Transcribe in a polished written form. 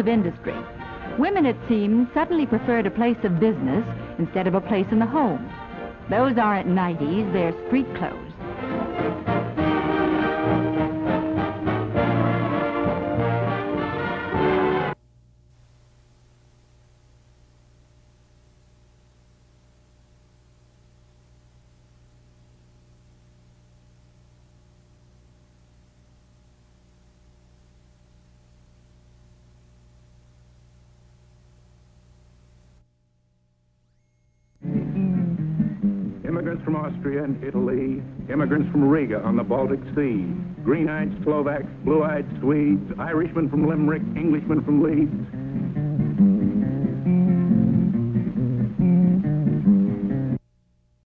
of industry. Women, it seems, suddenly preferred a place of business instead of a place in the home. Those aren't 90s, they're street clothes. Immigrants from Austria and Italy, immigrants from Riga on the Baltic Sea, green-eyed Slovaks, blue-eyed Swedes, Irishmen from Limerick, Englishmen from Leeds,